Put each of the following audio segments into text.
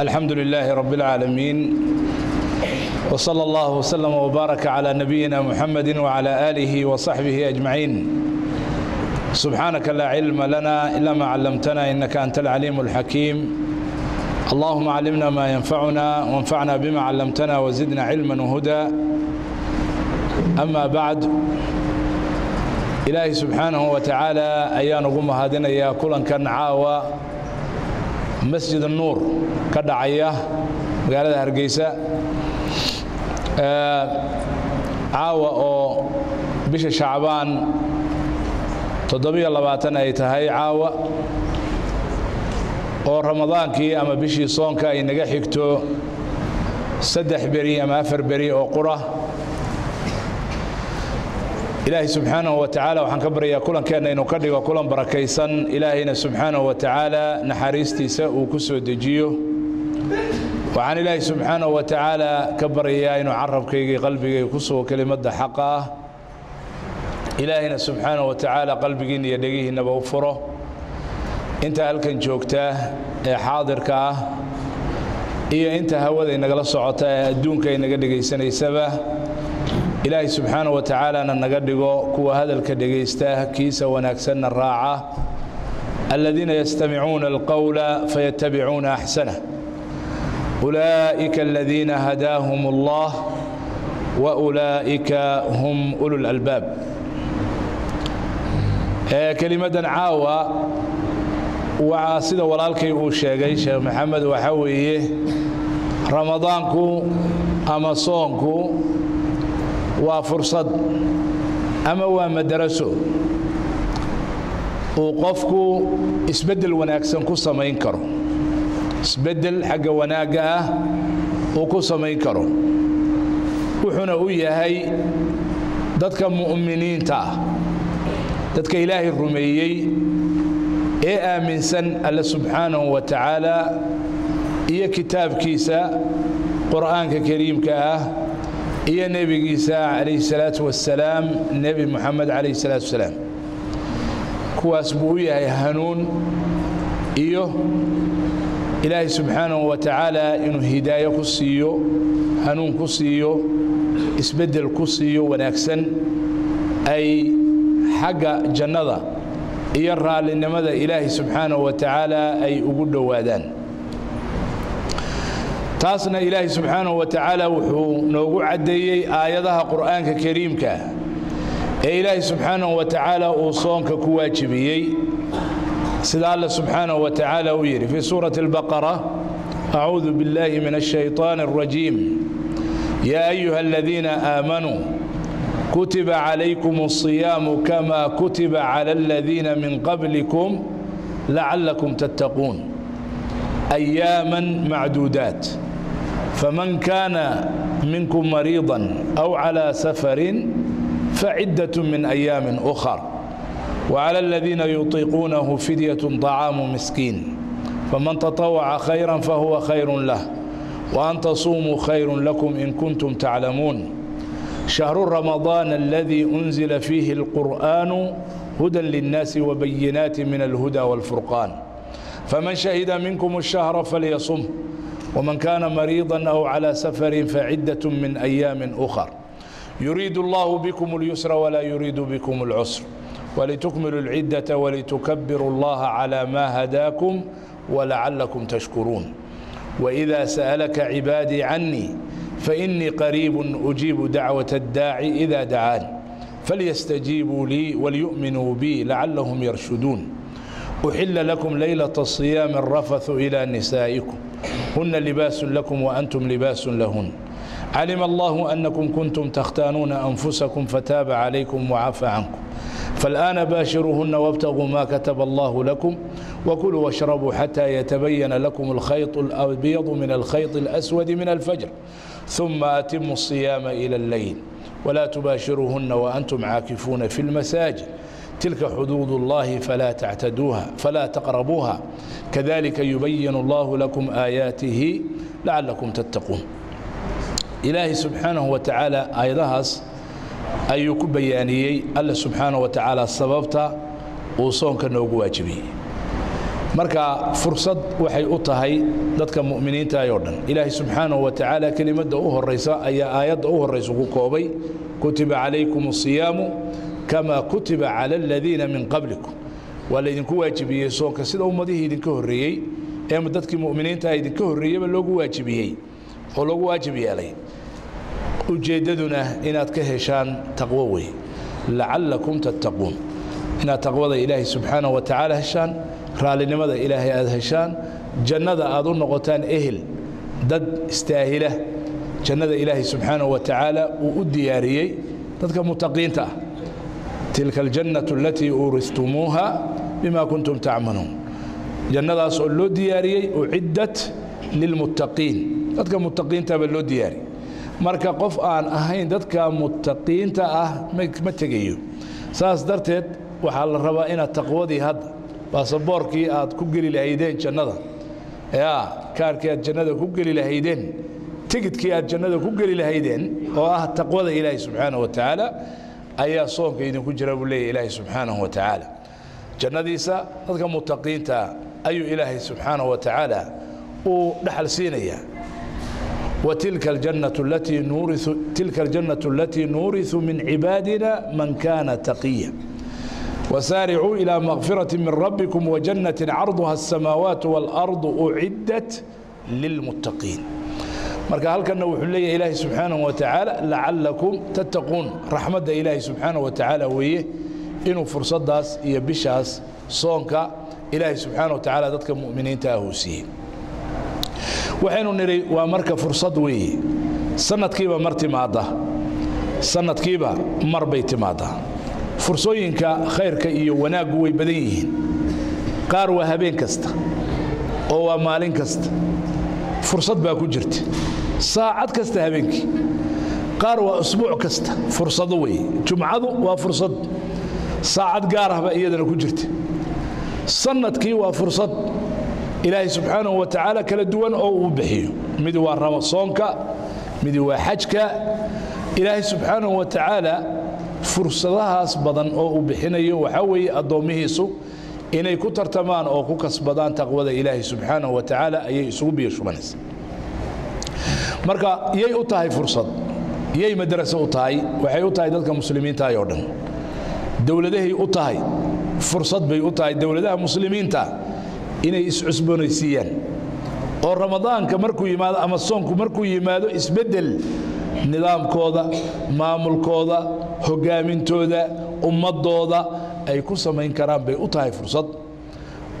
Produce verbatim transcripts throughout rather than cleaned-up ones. الحمد لله رب العالمين، وصلى الله وسلم وبارك على نبينا محمد وعلى آله وصحبه أجمعين. سبحانك لا علم لنا إلا ما علمتنا إنك أنت العليم الحكيم. اللهم علمنا ما ينفعنا وانفعنا بما علمتنا وزدنا علما وهدى. أما بعد، إلهي سبحانه وتعالى أيان غم هادنا يا كلن كان عاوى مسجد النور كدعية مقالة هرقيسة عاوى أو بش شعبان تضبي الله باتنا يتهي عاوى oo ramadaankii ama bishii soonka ay naga xigto saddex bari ama afar bari oo qura Ilaahi subhanahu wa ta'ala waxaan ka barayaa kulankeena inuu ka dhigo kulan barakeysan Ilaahina subhanahu wa ta'ala naxariistiisa uu ku soo dejiyo waxaan Ilaahi subhanahu wa ta'ala ka barayaa inuu carabkayga qalbigayga ku soo kelimada xaqaa Ilaahina subhanahu wa ta'ala qalbigiina iyo dhagihiina baa u furo inta halkan joogta ee haadirka ah iyo inta hawada inaga la socota ee adduunka inaga dhageysanaysa Ilaahi subhanahu wa ta'ala naga dhigo kuwa hadalka dhageysta kiisa wanaagsan raaca alladina yastami'una alqawla fayattabi'una ahsana ulaika alladina hadahumullah wa ulaika hum ulul albab kalimadan aawa وعاسيد ولالكي وشاقي شيخ محمد وحويه رمضانكو أما صونكو وفرصد أما ومدرسو وقفكو اسبدل وناكسنكو سمينكرو اسبدل حق وناقه وكو سمينكرو وحنا وياهي دتك مؤمنين تا دتك إلهي الرميي إيه آمن سن الله سبحانه وتعالى إيه كتاب كيسا قرآن كريم كاه إيه نبي كيسا عليه الصلاة والسلام نبي محمد عليه الصلاة والسلام كواس بوية يهنون إيه إلهي سبحانه وتعالى إنه هداية قصيو هنون قصيو اسبدل قصيو وناكسن أي حق جنة يرى لنماذا إلهي سبحانه وتعالى أي أقول وادان تاصنا إلهي سبحانه وتعالى وحو نوقع عدي آياتها قرآن كريم كا إلهي سبحانه وتعالى وصون كواجبي سيدنا الله سبحانه وتعالى ويري في سورة البقرة أعوذ بالله من الشيطان الرجيم يا أيها الذين آمنوا كتب عليكم الصيام كما كتب على الذين من قبلكم لعلكم تتقون أياما معدودات فمن كان منكم مريضا أو على سفر فعدة من أيام أخر وعلى الذين يطيقونه فدية طعام مسكين فمن تطوع خيرا فهو خير له وأن تصوموا خير لكم إن كنتم تعلمون شهر رمضان الذي أنزل فيه القرآن هدى للناس وبينات من الهدى والفرقان فمن شهد منكم الشهر فليصم ومن كان مريضا أو على سفر فعدة من أيام أخر يريد الله بكم اليسر ولا يريد بكم العسر ولتكملوا العدة ولتكبروا الله على ما هداكم ولعلكم تشكرون وإذا سألك عبادي عني فإني قريب أجيب دعوة الداعي إذا دعان فليستجيبوا لي وليؤمنوا بي لعلهم يرشدون أحل لكم ليلة الصيام الرفث إلى نسائكم هن لباس لكم وأنتم لباس لهن علم الله أنكم كنتم تختانون أنفسكم فتاب عليكم وعفى عنكم فالآن باشروهن وابتغوا ما كتب الله لكم وكلوا واشربوا حتى يتبين لكم الخيط الأبيض من الخيط الأسود من الفجر ثم أتموا الصيام إلى الليل ولا تباشروهن وأنتم عاكفون في المساجد تلك حدود الله فلا تعتدوها فلا تقربوها كذلك يبين الله لكم آياته لعلكم تتقون إلهي سبحانه وتعالى أيضا أيوك بياني الله سبحانه وتعالى سببته وصونك نوجو واجبي marka fursad waxay u tahay dadka mu'miniinta ay oo dhan ilaahi subhanahu wa ta'ala kelimada u horeysa ayaa aayada u horeysa ku koobay kutiba alaykumus siyamu kama kutiba ala alladheena min qablikum wala idinku waajibiyay soonka sida ummadihii idinka horeeyay ee dadka mu'miniinta ay idinka horeeyay loogu waajibiyay oo loogu waajibiyay ujeedaduna inaad ka heshaan taqwa way la'allakum tattaqun ina taqwada ilaahi subhanahu wa ta'ala heshaan raalinimada ilaahay aad heshaan jannada aad u noqotaan ehel dad istaahila jannada ilaahi subhanahu wa ta'ala uu u diyaariyay dadka mutaqiinta tilka aljannatu allati uristumuha bima kuntum ta'malun jannada aad loo diyaariyay oo iddat lilmuttaqiin dadka mutaqiinta baa loo diyaariyay marka qof aan ahayn dadka muttaqiinta ah ma tagayo saas darteed waxa la rabaa in taqwadii had baasaboorkii aad ku gali lahaydeen jannada ya kaarkii aad jannada ku gali lahaydeen tigidkii aad jannada ku gali lahaydeen oo ah taqwada ilaahi subhanahu wa ta'ala ayaa soonka idin ku jira buu leeyahay ilaahi subhanahu wa ta'ala jannadiisa dadka muttaqiinta ayu ilaahi subhanahu wa ta'ala oo dhaxal siinaya وتلك الجنة التي نورث تلك الجنة التي نورث من عبادنا من كان تقيا وسارعوا إلى مغفرة من ربكم وجنة عرضها السماوات والأرض أعدت للمتقين مركا هل كان وحلي إلهي سبحانه وتعالى لعلكم تتقون رحمة إلهي سبحانه وتعالى ويه إنه فرصة داس يبشاس صونك إلهي سبحانه وتعالى ذاتك مؤمنين تاهوسين waxaynu niray waa marka fursad weey sanadkiiba martimaada sanadkiiba marbay timaada fursooyinka khayrka iyo wanaagu way badan yihiin qaar waa habeen kasta oo waa maalin kasta fursad baa ku jirta saacad kasta habeenkii qaar waa usbuuc kasta fursad weey jumcadu waa fursad saacad gaar ah baa iyadana ku jirta sanadkii waa fursad إلهي سبحانه وتعالى كلا دوان أو بحيه مدوا رمصانك مدوا حجك إلهي سبحانه وتعالى فرصتها أصبدا أو بحيني وحوي أدومه سو إني كتر تمان أو كوك أصبدان تقوى إلهي سبحانه وتعالى أي يسو بيشو منس مركا يي أطاهي فرصة يي مدرسة أطاهي وحي أطاهي دلك مسلمين تاي أردن دولده أطاهي فرصة بي أطاهي دولده مسلمين تاي inay is cusboonaysiyaan oo ramadaanka markuu yimaado ama soonku markuu yimaado isbedel nidaamkooda maamulkooda hogaamintooda ummadooda ay ku sameyn karaan bay u tahay fursad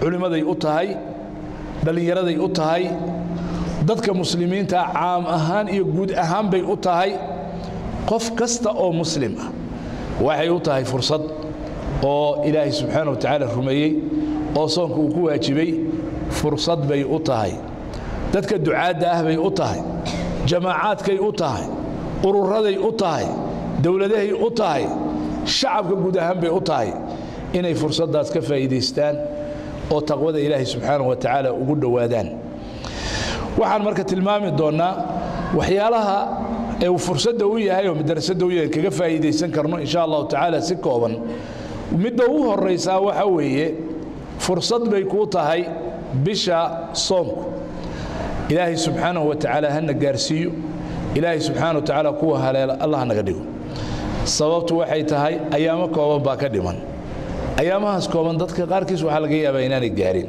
culimaday u tahay dhalinyaraday u tahay dadka muslimiinta caam ahaan iyo guud ahaan bay u tahay qof kasta oo muslim ah waxay u tahay fursad oo ilaahi subhanahu wa ta'ala rumeeyay oo soonku ku waajibay fursad bay u tahay dadka ducaada ah bay u tahay jamaacaadkay u tahay ururaday u tahay dawladahay u tahay shacabka guud ahaan bay u tahay inay fursadaas ka faa'iideystaan oo taqwada ilaahi subhanahu wa ta'ala ugu dhawaadaan waxaan markaa tilmaami doonaa waxyaalaha ee fursadda uu yahay oo madrasadda uu yahay kaga faa'iideysan karno insha Allah ta'ala si kooban mid uu horeysa waxa weeye fursad bay ku tahay bisha soonku ilaahi subhanahu wa ta'ala hana gaarsiyo ilaahi subhanahu wa ta'ala ku haleela allah naga dhigo sababtu waxay tahay ayaama kooban ba ka dhiman ayaamahaas kooban dadka qaarkiis waxa laga yaabaa inaanay gaarin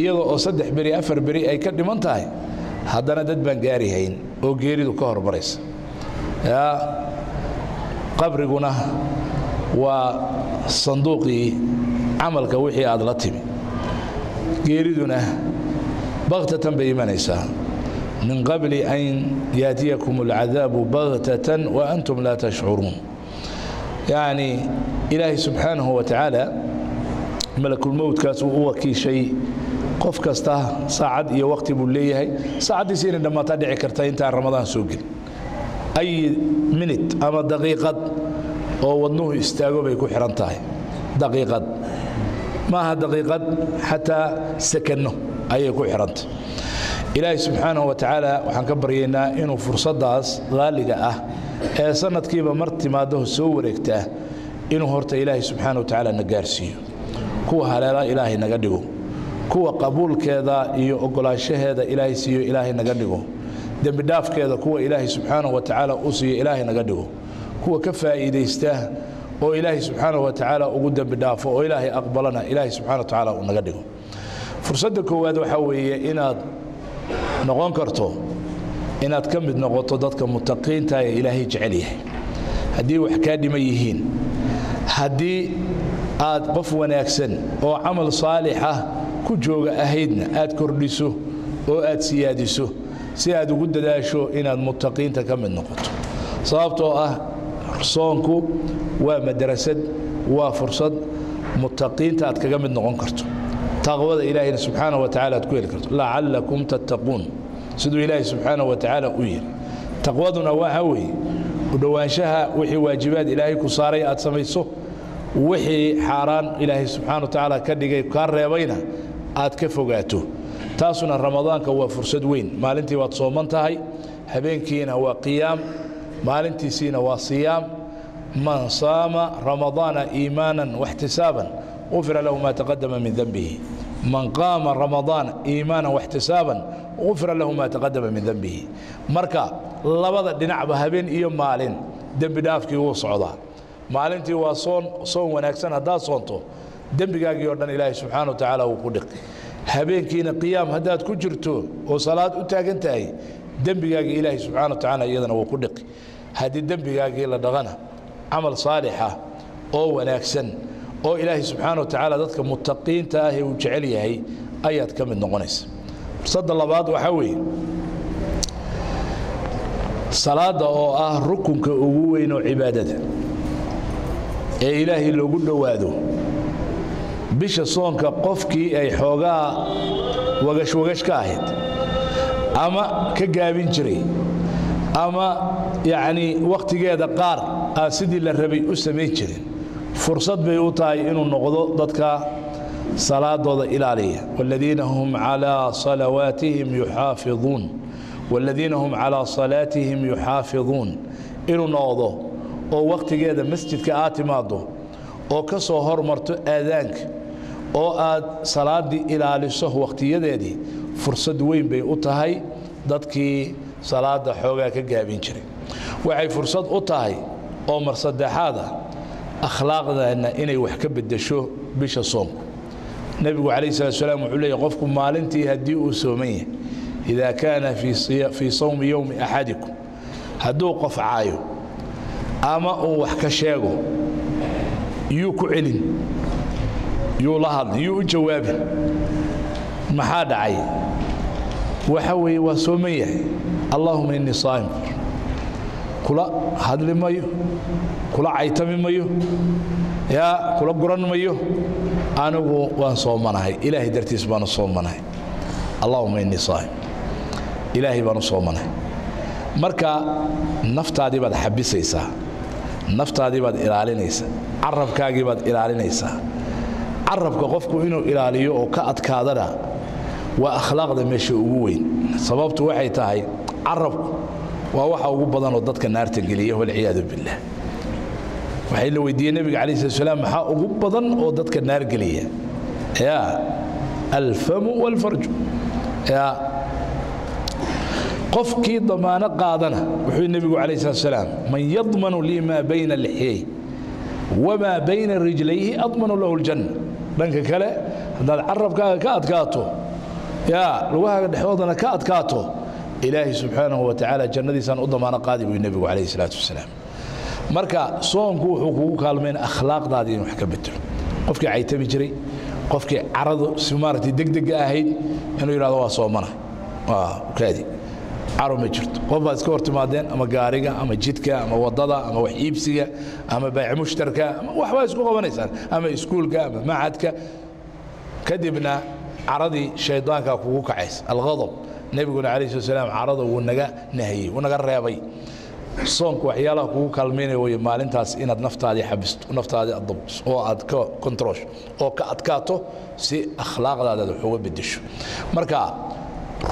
iyadoo saddex bari afar bari ay ka dhiman tahay hadana dad baan gaarihayn oo geeridu ka hormaraysa ya qabriguna wa sanduuqii عملك وحي عدلتي يريدنا بغتة بإيمانيسا من قبل أن يأتيكم العذاب بغتة وأنتم لا تشعرون يعني إلهي سبحانه وتعالى ملك الموت كاسو هو كي شيء قف كاسته صعد يا وقت بوليه صعد يصير لما تدعي كرتين تاع رمضان سوق أي منت أما دقيقة أو ودنوه يستاقوا بيكو حرنتاي دقيقة ما دقيقة حتى سكنه أي كوحرنت إلهي سبحانه وتعالى وحنكبرينا إنه فرصة داس غالية أه سنة كيبا مرت ما ده سوركته إنه هرت إلهي سبحانه وتعالى نجارسيه هو هلا إلهي نجده kuwa qabuulkeeda iyo ogolaashaheeda ilaahay siiyo ilaahay naga dhigo dambi dhaafkeeda kuwa ilaahay subhanahu wa ta'ala u siiyo ilaahay naga dhigo kuwa ka faa'iideysta oo ilaahay subhanahu wa ta'ala ugu dambi dhaafo oo ilaahay aqbalana ilaahay subhanahu wa ta'ala u naga dhigo fursadda koowaad waxa weeye inaad noqon karto inaad ka mid noqoto dadka mutaqiinta ee ilaahay jecel yahay hadii wax ka dhimay yihiin hadii aad qof wanaagsan oo amal saalix ah ku jooga ahaydna aad kordhiso oo aad siyaadiso si aad ugu dadaasho inaad mutaqiinta ka mid noqoto sababtoo ah soonku waa madrasad waa fursad mutaqiinta aad kaga mid noqon karto taqwada ilaahay subhanahu wa ta'ala aad ku heli karto la'allakum tattaqun sidoo ilaahay subhanahu wa ta'ala u yiri taqwaduna waa hawi udawaanshaha wixii waajibaad ilaahay ku saaray aad samayso wixii xaraan ilaahay subhanahu wa ta'ala ka dhigay ka reebayna aad ka fogaato taasuna ramadaanka waa fursad weyn maalintii waad sooman tahay habeenkiina waa qiyaam maalintii siina waa siyaam man saama ramadaana iimaanan wa ihtisaban غفر له ما تقدم من ذنبه من قام رمضان إيمانا واحتسابا غفر له ما تقدم من ذنبه مركا لبدا دينع بهبين إيو مالين دنب دافكي وصعودا مالينتي وصون صون وناكسان هدا صونتو دنب قاقي يوردن إلهي سبحانه وتعالى وقودق هبين كينا قيام هداد كجرتو وصلاة اتاقنتاي دنب قاقي إلهي سبحانه وتعالى يدن وقودق هدي دنب قاقي لدغنا عمل صالحة أو وناكسان oo ilaahi subhanahu wa ta'ala dadka muttaqiinta ah ee uu jecel yahay ayaad ka mid noqonaysa fursadda labaad waxa weey salaada oo ah rukunka ugu weyn oo cibaadada ee ilaahi loogu dhawaado bisha soonka qofkii ay xoogaa wagash wagash ka ahayd ama ka gaabin jiray ama yaani waqtigeeda qaar ah sidii la rabay u sameeyay jireen fursad bay u tahay inuu noqdo dadka salaadooda ilaaliya walladina hum ala salawatihim yuhafizun walladina hum ala salatihim yuhafizun inuu noqdo oo waqtigeeda masjidka aad timaado oo ka soo hormarto aadaanka oo aad salaadii ilaaliso waqtiyadeedii fursad weyn bay u tahay dadkii salaada xoogaa ka gaabin jiray waxay fursad u tahay oo mar saddexaad أخلاقنا أن إني وحكب الدشوه بيش الصوم النبي عليه الصلاة والسلام عليه قفكم مالنتي هديئوا سومية إذا كان في في صوم يوم أحدكم هدو قف عايو أما وحكا شاقو يو كعلن يو لهض يو جواب محاد عاي وحوي وسومية اللهم إني صائم كلا هذا المايو كلا عيتم المايو يا كلا قرن المايو أنا وان صوم مناي إلهي درتي سبحان الصوم مناي اللهم إني صائم إلهي بان صوم مناي مركا نفط هذه بعد حبيس إيسا نفط هذه بعد إلالين إيسا عرب كاجي بعد إلالين إيسا عرب كقفكو إنه إلاليو أو كأت كادرة وأخلاق ده مش أقوين صبابته وعي تاعي عرب ووحا ugu badan oo dadka naarta galiyo wal ciyaadu billah waxay la weydiiyay nabiga kaleey salaam waxa ugu badan oo dadka naar galiya ya alfam wal farj ya qofki damaana qaadana wuxuu nabigu kaleey salaam man yadmanu lima bayna al-hayy wama bayna rijlayhi admanu lahu al-janna danka kale hadal arabka ka adkaato ya lugaha dhaxoodana ka adkaato إلهي سبحانه وتعالى جنّدي سان أضمانا قادم النبي عليه الصلاة والسلام. مركا صون كو حقوق كالمين أخلاق دادين وحكبتهم. قفك عيتم يجري، قفك عرض سمارتي دق دق أهيد إنه يرادوا صومنا. آه كادي. عرض مجرد. قفك سكورت مادين أما قارقة أما جدكة أما وضضة أما وحيبسية أما بيع مشتركة أما وحواس كوغا ونيسان أما سكولكة أما معهدكة. كدبنا عرضي شيطانك حقوق عيس الغضب. نبينا عليه السلام عرضه ونجا نهي ونجا رابي صونك وحياله وكلمينه ويمالين تاس إن النفط هذه حبست والنفط هذه الضبط أو عاد كنتروش أو كأتكاته سي أخلاق هذا الحوار بديش مركا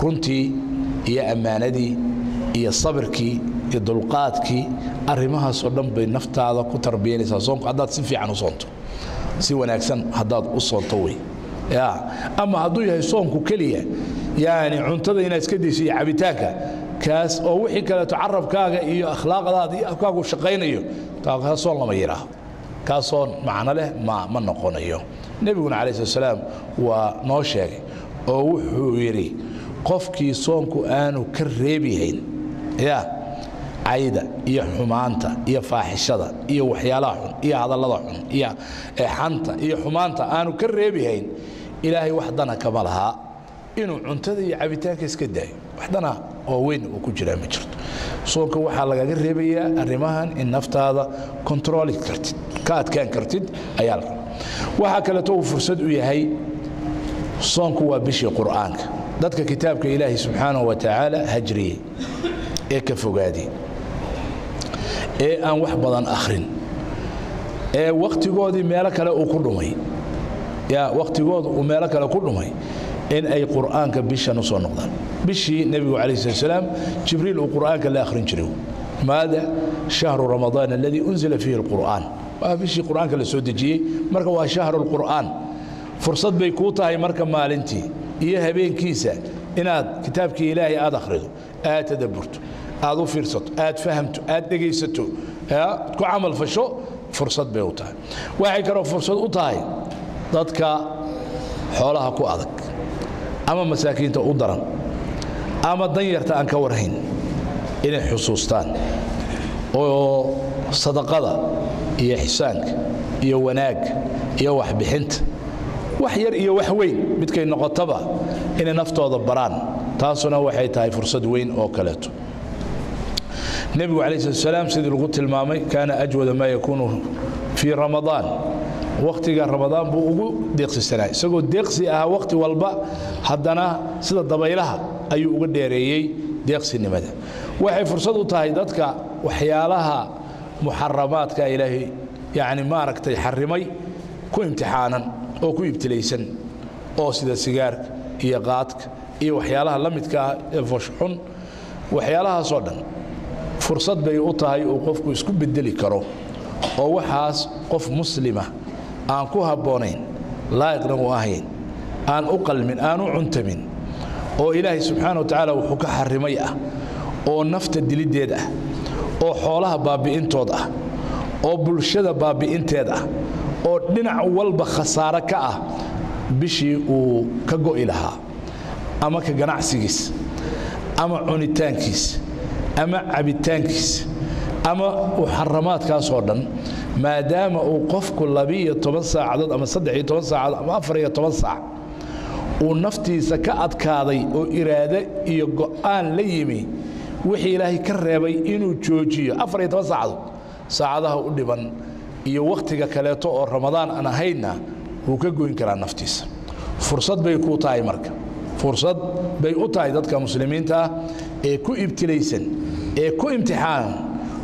رنتي يا أماندي يا صبركي يا دلقاتكي أرمها صدم بالنفط هذا كتر بيني صونك عدات سنفي عنه صونته سوى ناكسن هداد أصل طوي يا أما هدوية يصونك كلية يعني عنتظر هنا سكديسي عبيتاك كاس أو وحيك لا تعرف كاغا إيه أخلاق هذه أفكاك وشقين إيه كاغا صون لما يراه كاصون معنا له ما ما نقون إيه نبينا عليه السلام ونوشي أو حويري قفكي صونك آنو كريبيهين يا عيدا يا حمانتا يا فاحشة يا وحيالاحن يا هذا اللضحن يا حانتا يا حمانتا آنو كريبيهين إلهي وحدنا كمالها إنه عنتدي عبيتاك إسكداي وحدنا وين وكجرا مجرد صوك وحالا قريبية الرماهن إن نفط هذا كنترول كرتد كات كان كرتد أيالك وحاكلا تو فرصد وياهي صوك وبشي قرآنك ذاتك كتابك إلهي سبحانه وتعالى هجري إيه كفوقادي إيه أن وحبضا آخرين إيه وقت قودي مالك لا أقرمي يا وقت قود ومالك لا أقرمي إن أي قرآن كبشة نصون نقدان بشي النبي عليه الصلاة والسلام جبريل القرآن كالآخرين جريو ماذا شهر رمضان الذي أنزل فيه القرآن وبشي قرآن كالسودجي مركب شهر القرآن فرصة بيكوتا هي مركب مالنتي إياها بين كيسة إن كتابك إلهي آد أخرجه آد تدبرته آد فرصته آد فهمته آد دقيسته ها تكون عمل فشو فرصة بيوتا واحد كرو فرصة أوتاي ضدك حولها كو أدك أما مساكين تقدرن أما دنيرت أن كورهن إلى حصوصتان أو صدقة يا حسانك يا وناك يا وح بحنت وحير يا وحوين بدك النقطبة إن نفط وضبران تاسنا وحيت هاي فرصة وين أو كلته النبي عليه السلام سيد القط المامي كان أجود ما يكون في رمضان وقت رمضان بوجو دقس السنة سقو دقس آه وقت والباء حدنا سد الضبيلها أي وجود ديري دقس النمذة وحي فرصة تهيدتك وحيالها محرمات كإلهي يعني ما ركت يحرمي كو امتحانا أو كو ابتليسا أو سد سيجارك إيا قاتك إيا وحيالها لمتك فشحن وحيالها صودا فرصة بيوتها يوقفك ويسكب الدلي كرو أو وحاس قف مسلمة أن كوها بونين لا يقنعوا أهين أن أقل من أن عنت من أو إلهي سبحانه وتعالى وحكى حرمية أو نفط الدليل ديده أو حولها بابي أنت وضع أو بالشدة بابي أنت ده أو دنع والب خسارة كأه بشي وكجو إلها أما كجناع سجس أما عن التانكيس أما عبي التانكيس أما وحرمات كاسوردا ما دام أوقف كل بية تبصع عدد أما صدعي تبصع عدد أما أفري تبصع ونفتي سكاة كاضي وإرادة يقعان ليمي وحي إلهي كرابي إنو جوجية أفري تبصع عدد ساعدها قلبا يوقتك كالاتو رمضان أنا هينا وكجو ينكر عن نفتيس فرصة بيكو تاي مركب فرصة بيكو تاي ضدك مسلمين تا إيكو ابتليسن إيكو امتحان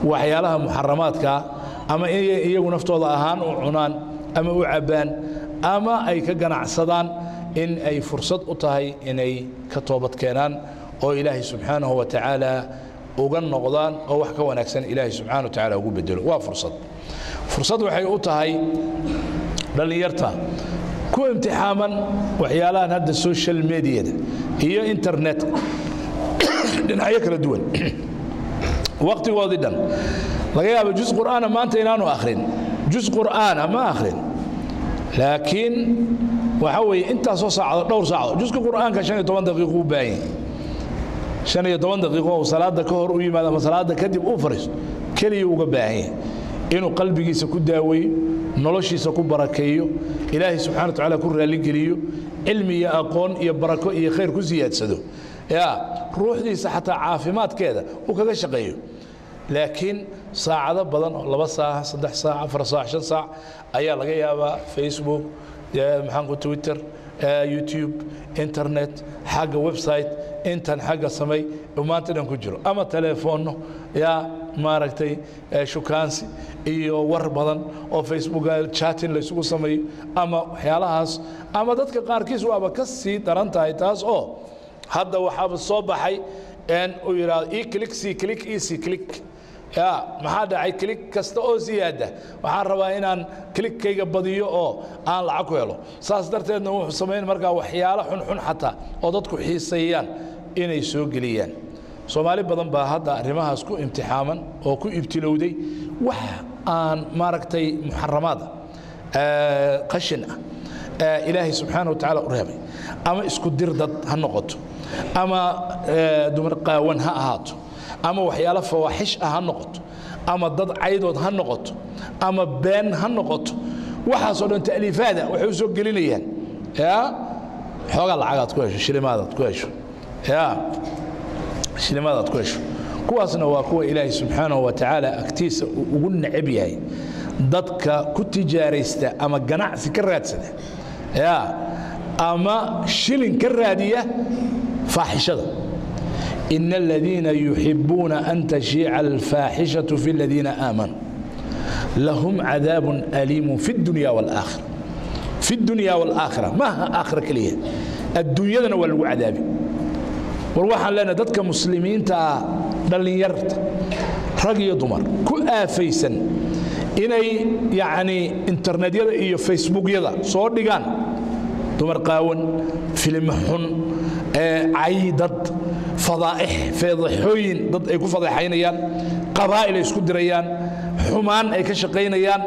وحيالها محرماتك أما إيجو نفتو ضاهان وعنان أما وعبان أما أي كجناع صدان إن أي فرصة أطهي إن أي كتوبة كينان أو إلهي سبحانه وتعالى وجن نقضان أو حكى ونكسن إلهي سبحانه وتعالى وجوب الدل وفرصة فرصة وحي أطهي لليرتا كو امتحاما وحيالان هذا السوشيال ميديا ده. هي إنترنت لنعيك الدول وقت واضدا لقيها بجزء قرآن ما أنت إنانو آخرين جزء قرآن ما آخرين لكن وحوي أنت صعدة دور صعدة جزء قرآن كشان يتوان دقيقة باين شان يتوان دقيقة وصلاة كهر ويماذا وصلاة كذب أفرس كلي وقباعين إنه قلبي سكود داوي نلوشي سكود بركيو إلهي سبحانه وتعالى كل رالي علمي يا أقون يا بركة يا خير كزيات سدو يا روح دي صحة عافيمات كذا وكذا شقيو لكن ساعة بدن لبا ساعة صدح ساعة أفر ساعة شن ساعة أيا لقى يابا فيسبوك يا محنكو تويتر يوتيوب إنترنت حاجة ويب سايت إنتن حاجة سمي وما تنام كجرو أما تليفونه يا ماركتي شوكانسي إيو ور بدن أو فيسبوك شاتين ليسوق سمي أما حيالهاس أما دتك قاركيس وأبا كسي ترنتا هيتاس أو هذا وحاب الصوب حي إن ويرا إي كليك سي كليك إي سي كليك يا ما هذا عي كليك كاستو زيادة وحربا إن كليك كي جبضيو أو أنا العقوله صادرت إنه سمين مرجع وحياله حن حن حتى أضطكوا حيسيان إن يسوق ليان سومالي بدن بهذا رماها سكو امتحانا أو كو ابتلودي وح أن ماركتي محرمات آه قشنا آه إلهي سبحانه وتعالى قريبي أما اسكو دردت هالنقطة أما آه دمرقا ونها هاتو أما وحياله فواحش هالنقطة أما ضد عيدود هالنقطة أما بين هالنقطة وحصلون تأليفات وحوسوا قليليا يا حول العقد كويش شيل ماذا كويش يا شيل ماذا كويش كواسنا وكوا إلهي سبحانه وتعالى أكتيس وقلنا عبيعي ضدك كتجاريسته أما جناع سكرات سده يا أما شيل كرادية فاحشة إن الذين يحبون أن تشيع الفاحشة في الذين آمنوا لهم عذاب أليم في الدنيا والآخرة في الدنيا والآخرة ما آخر كليه الدنيا لنا والعذاب وروحا لنا دتك مسلمين تا دليرت رقي ضمر كآفيسا إني يعني إنترنت يدا إيو فيسبوك يدا صور ديغان دمر قاون فيلم حن عيدت فضائح فضحوين ضد أيكو فضحينيان قبائل يسكدريان حمان أيك شقينيان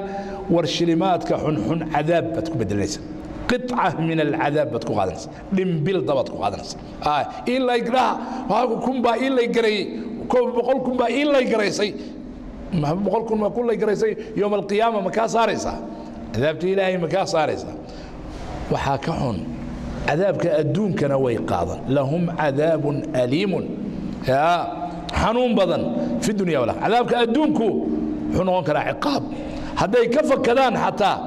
ورشلمات كحن حن عذاب بتكون بدلنيس قطعة من العذاب بتكون قادنس لمبيل ضبطكون قادنس آه إلا يقرأ هاكو كنبا إلا يقرأي كم بقول كنبا إلا يقرأي سي ما بقول كنبا كل يقرأي سي يوم القيامة مكاسارسة عذابت إلهي مكاسارسة وحاكحن عذابك أدون كنوي قاضا لهم عذاب أليم يا حنون بضن في الدنيا ولا عذابك أدونكو حنون كلا عقاب هذا يكفك كذان حتى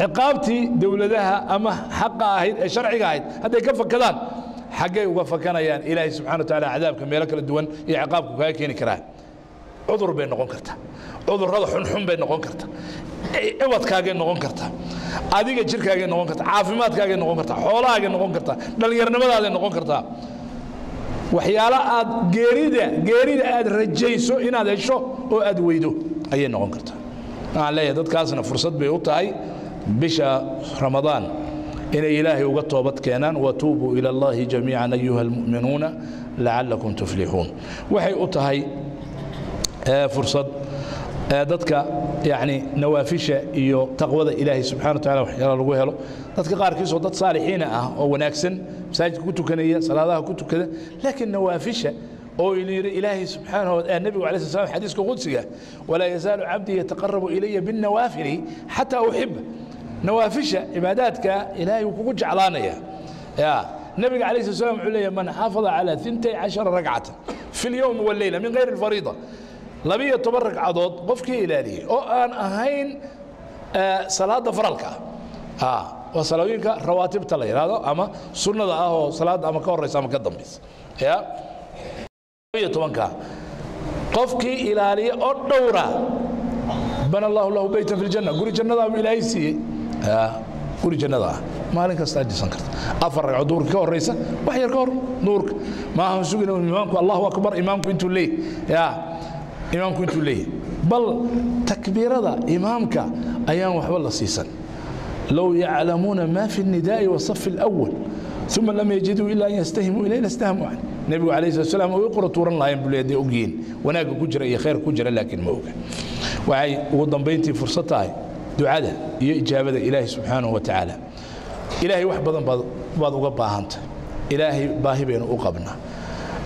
عقابتي دولتها أما حقها شرعي قاعد هذا يكفك كذان حقي وقفك أنا يا يعني إلهي سبحانه وتعالى عذابك ميلك الدون يا عقابك هاي كيني كراه عذر بين نقون كرته عذر رضح حنحن بين نقون كرته عوض كاجي نقون كرته adiga jirkaaga noqon karta caafimaadkaaga noqon karta xoolahaaga noqon karta dhalinyaranimadaada noqon karta waxyaalo aad geerida geerida aad rajayso inaad hesho oo aad weydo ayay noqon karta aan leeyahay dadkaasna fursad bay u tahay bisha ramadaan inay ilaahay uga toobad keenaan wa tuubu ila allahi jamiican ayuha almu'minuuna la'allakum tuflihuun waxay u tahay fursad dadka يعني نوافشة إيو تقوى إلهي سبحانه وتعالى وحياله لغوهله دادك قاركيس وداد صالحين أه وناكسن مساجد كنتو كنية صلاة كنتو كذا لكن نوافشة أو إلهي سبحانه وتعالى النبي عليه الصلاة والسلام حديث قدسي ولا يزال عبدي يتقرب إلي بالنوافل حتى أحبه نوافشة عباداتك إلهي وكوج علانية يا النبي عليه الصلاة والسلام علي من حافظ على ثنتي عشر ركعة في اليوم والليلة من غير الفريضة لبيه تبرك عضد قفكي إلهي أو أن أهين آه صلاة فرالك آه وصلاوينك رواتب تلي هذا أما سنة أهو صلاة أما كور رئيس أما قدم بيس يا لبيه تبنك قفكي إلهي أو دورة بنى الله له بيتا في الجنة قولي جنة ذا إلهي سي آه قولي جنة ذا ما لنك استعجي سنكرت أفرق عدورك كور رئيسة وحير كور نورك ما هم سوقنا من إمامك الله أكبر إمامك أنتو ليه يا إمام كنت ليه بل تكبير هذا إمامك أيام وحول سيسا لو يعلمون ما في النداء والصف الأول ثم لم يجدوا إلا أن يستهموا إليه لاستهموا عنه النبي عليه الصلاة والسلام ويقرأ تورا الله ينبليدي أقين وناقو كجرة يا خير كجرة لكن موقع وعي وضم بينتي فرصتها دعاء إجابة إلهي سبحانه وتعالى إلهي وحبضا بعض أقبها أنت إلهي باهي بين أقبنا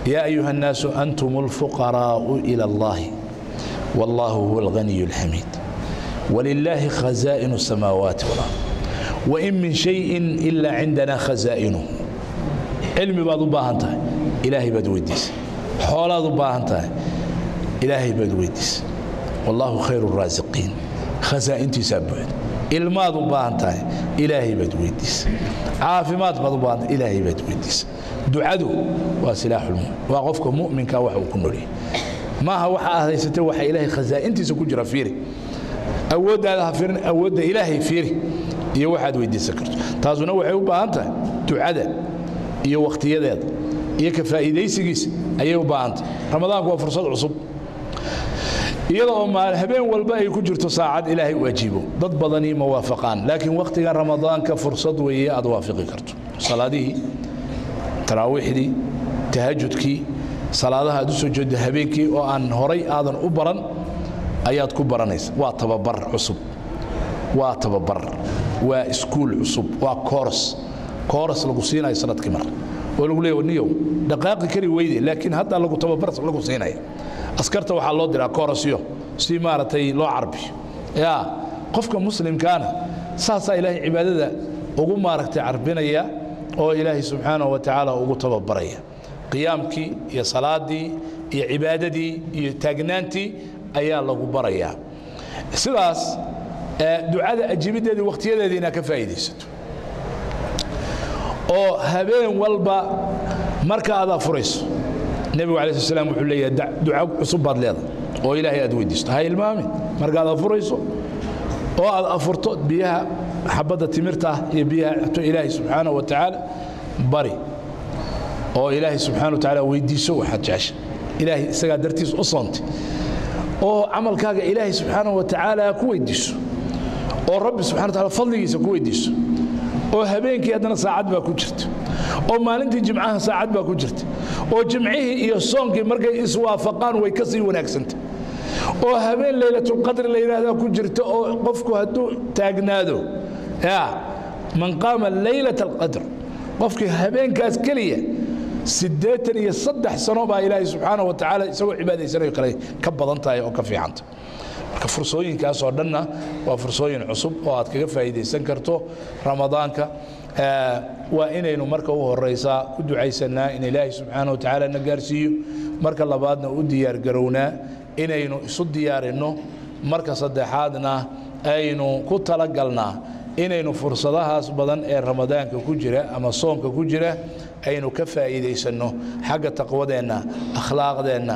يا أيها الناس أنتم الفقراء إلى الله والله هو الغني الحميد ولله خزائن السماوات والأرض وإن من شيء إلا عندنا خزائنه علم بضبها أنت إلهي بدويدس حول ضبها أنت إلهي بدويدس والله خير الرازقين خزائن تسبعد إلما ضبها أنت إلهي بدويدس عافمات بضبها أنت إلهي بدويدس دعادو وسلاح المؤمن وقفك مؤمن كوح وكنوري ما هو أهل ستوح إلهي خزائن تسكو جرى فيري أود هذا فيرن أود إلهي فيري يوحد ويدي سكرت تازو نوع يوبا أنت دعادة يو وقت يداد يكفى إيدي سيجيس أيوبا أنت رمضان هو فرصة عصب iyadoo maal habeen walba ay ku jirto saacad ilaahay u ajiibo dad badani ma waafaqaan laakiin waqtiga ramadaanka fursad weeye aad waafaqi karto salaadii taraawiixdi tahajjudki salaadaha aad u soo jeedo habeenkii oo aan horay aadan u baran ayaad ku baranaysaa waa tababar cusub waa tababar waa iskuul cusub waa course course lagu siinay sanadkii mar oo lagu leeyo niyo daqaaqi kari weeyday laakiin hadda lagu tababar lagu siinay askarta waxa loo diraa koorasiyo si maaratay loo carbi yaa qofka muslimkaana saasa ilaahay cibaadada ugu maaragtay carbinaya oo ilaahay subhanahu wa ta'ala ugu tababaraya qiyaamki iyo salaadii iyo cibaadadii iyo taagnaanti ayaa lagu baraya sidaas ducada ajibideedii waqtiyadeedina ka faa'iideysato oo habeen walba marka aad furayso النبي عليه السلام وحول لي دعاء صباد ليضا وإلهي أدويدست هاي المامي مرقاد أفريسو وقال أفرطت بيها حبضة تمرته بيها إلهي سبحانه وتعالى بري وإلهي سبحانه وتعالى ويديسو حجاش إلهي سقادرتيس أصنت وعمل كاقة إلهي سبحانه وتعالى كويديسو ورب سبحانه وتعالى فضليس كويديسو وهبينك أدنا ساعد ما كجرت وما ننتي جمعها ساعد ما كجرت وجمعيه يصونك مرقى إسوا فقان ويكسي ونكسنت وهبين ليلة القدر ليلة هذا كجرت وقفكو هدو تاقنادو يا من قام ليلة القدر قفك هبين كاس كلية سديتني يصدح صنوبة إلهي سبحانه وتعالى يسوي عبادة يسيري قليل كبضا انتهي وكفي عنت كفرصوين كاسو لنا وفرصوين عصب وقت كيف هيدي سنكرتو رمضانك وإنه مركه هو الرئيسة كدو عيسنا إن الله سبحانه وتعالى نجارسيه مرك الله بعدنا وديار جرونا إنه صديار إنه مرك صدحاتنا إنه كتلقلنا إنه فرصتها سبضن رمضان كوجرة أما صوم كوجرة إنه كفائدة يسنه حاجة تقوادنا أخلاقنا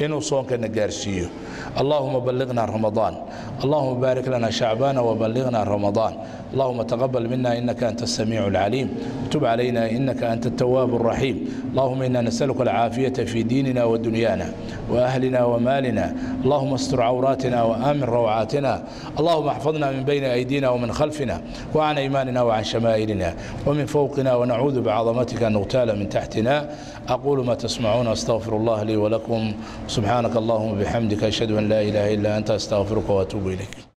إنه صونك نجارسيه اللهم بلغنا رمضان اللهم بارك لنا شعبان وبلغنا رمضان اللهم تقبل منا إنك أنت السميع العليم وتب علينا إنك أنت التواب الرحيم اللهم إنا نسألك العافية في ديننا ودنيانا وأهلنا ومالنا اللهم استر عوراتنا وآمن روعاتنا اللهم احفظنا من بين أيدينا ومن خلفنا وعن أيماننا وعن شمائلنا ومن فوقنا ونعوذ بعظمتك أن نغتال من تحتنا أقول ما تسمعون أستغفر الله لي ولكم سبحانك اللهم وبحمدك أشهد أن لا إله إلا أنت أستغفرك وأتوب إليك.